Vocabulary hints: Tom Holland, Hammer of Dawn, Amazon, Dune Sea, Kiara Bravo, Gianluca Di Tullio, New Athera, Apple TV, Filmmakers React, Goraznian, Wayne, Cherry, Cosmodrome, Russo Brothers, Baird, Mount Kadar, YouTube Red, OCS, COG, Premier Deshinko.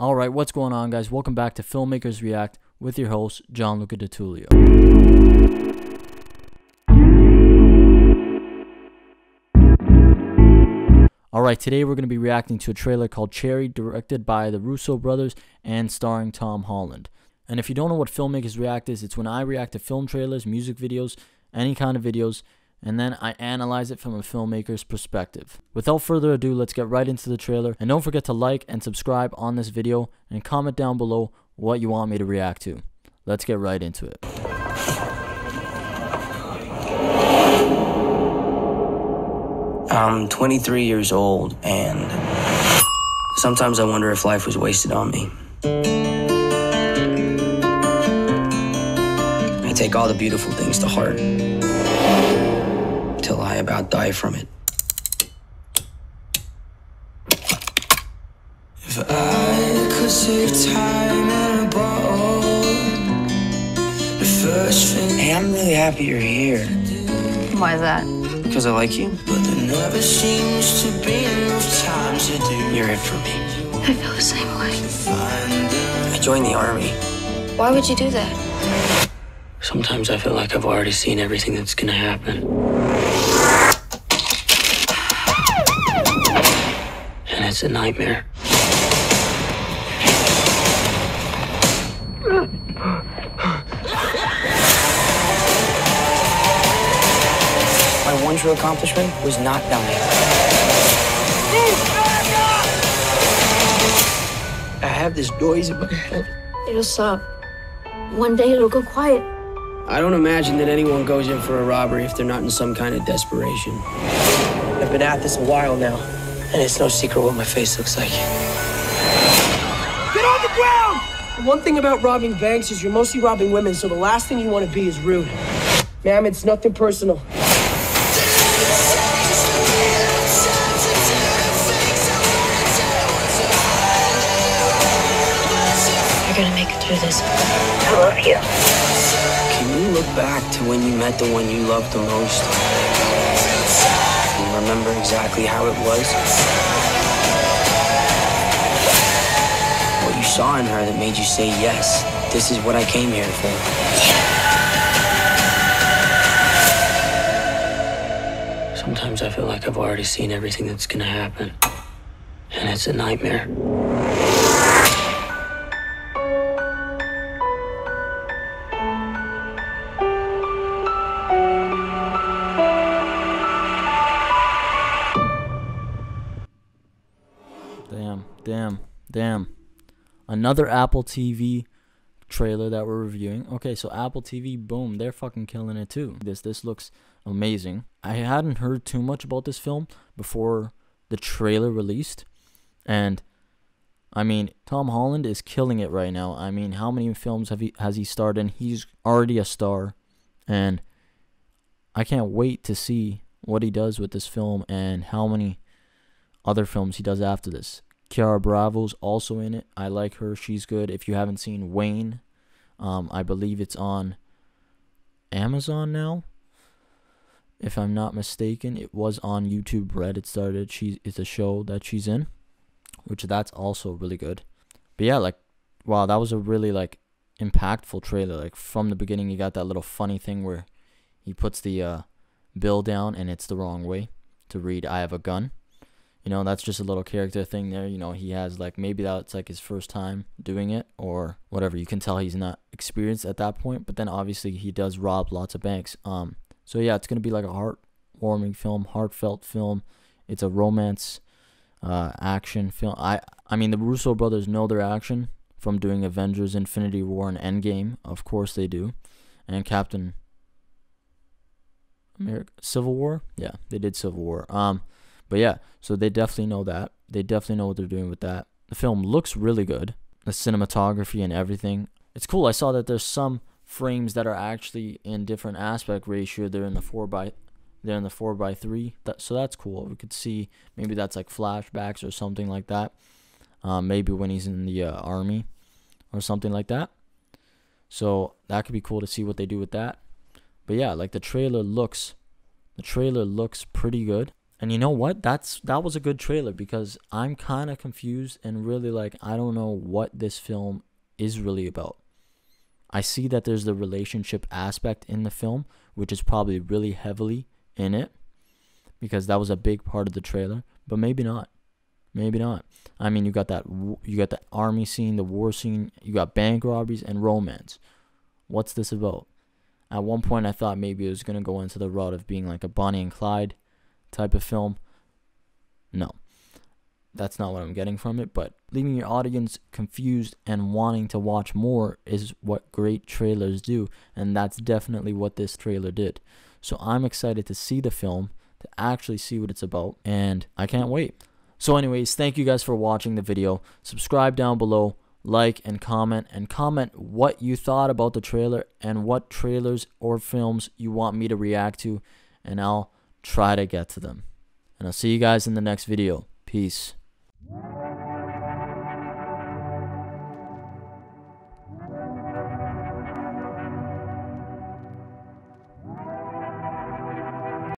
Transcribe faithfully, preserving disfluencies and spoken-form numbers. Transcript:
All right, what's going on, guys? Welcome back to Filmmakers React with your host, Gianluca Di Tullio. All right, today we're going to be reacting to a trailer called Cherry, directed by the Russo brothers and starring Tom Holland. And if you don't know what Filmmakers React is, it's when I react to film trailers, music videos, any kind of videos, and then I analyze it from a filmmaker's perspective. Without further ado, let's get right into the trailer. And don't forget to like and subscribe on this video and comment down below what you want me to react to. Let's get right into it. I'm twenty-three years old, and sometimes I wonder if life was wasted on me. I take all the beautiful things to heart. I about die from it. If I could save time in a bottle, the first thing. Hey, I'm really happy you're here. Why is that? Because I like you. But there never seems to be enough time to do. You're it for me. I feel the same way. I joined the army. Why would you do that? Sometimes I feel like I've already seen everything that's gonna happen. It's a nightmare. My one true accomplishment was not dying. I have this noise in my head. It'll stop. One day it'll go quiet. I don't imagine that anyone goes in for a robbery if they're not in some kind of desperation. I've been at this a while now. And it's no secret what my face looks like. Get on the ground! The one thing about robbing banks is you're mostly robbing women, so the last thing you want to be is rude. Ma'am, it's nothing personal. You're gonna make it through this. I love you. Can you look back to when you met the one you loved the most? Remember exactly how it was? What you saw in her that made you say, yes, this is what I came here for. Sometimes I feel like I've already seen everything that's gonna happen, and it's a nightmare. Damn, damn, damn. Another Apple T V trailer that we're reviewing. Okay, so Apple T V, boom, they're fucking killing it too. This this looks amazing. I hadn't heard too much about this film before the trailer released. And, I mean, Tom Holland is killing it right now. I mean, how many films have he has he starred in? He's already a star. And I can't wait to see what he does with this film and how many other films he does after this. Kiara Bravo's also in it. I like her. She's good. If you haven't seen Wayne, um, I believe it's on Amazon now. If I'm not mistaken, it was on YouTube Red. It started. She it's a show that she's in, which that's also really good. But yeah, like, wow, that was a really like impactful trailer. Like from the beginning, you got that little funny thing where he puts the uh, bill down and it's the wrong way to read. I have a gun. You know, that's just a little character thing there. You know, he has like, maybe that's like his first time doing it or whatever. You can tell he's not experienced at that point. But then obviously he does rob lots of banks. Um, so yeah, it's going to be like a heartwarming film, heartfelt film. It's a romance uh, action film. I, I mean, the Russo brothers know their action from doing Avengers, Infinity War, and Endgame. Of course they do. And Captain America, Civil War? Yeah, they did Civil War. Um... But yeah, so they definitely know that. They definitely know what they're doing with that. The film looks really good. The cinematography and everything. It's cool. I saw that there's some frames that are actually in different aspect ratio. They're in the four by they're in the four by three. That, so that's cool. We could see maybe that's like flashbacks or something like that. Um, maybe when he's in the uh, army or something like that. So that could be cool to see what they do with that. But yeah, like the trailer looks the trailer looks pretty good. And you know what? That's that was a good trailer, because I'm kind of confused and really like, I don't know what this film is really about. I see that there's the relationship aspect in the film, which is probably really heavily in it, because that was a big part of the trailer, but maybe not. Maybe not. I mean, you got that you got the army scene, the war scene, you got bank robberies and romance. What's this about? At one point I thought maybe it was going to go into the route of being like a Bonnie and Clyde type of film. No. That's not what I'm getting from it, but leaving your audience confused and wanting to watch more is what great trailers do, and that's definitely what this trailer did. So I'm excited to see the film, to actually see what it's about, and I can't wait. So anyways, thank you guys for watching the video. Subscribe down below, like and comment, and comment what you thought about the trailer and what trailers or films you want me to react to, and I'll try to get to them. And I'll see you guys in the next video. Peace.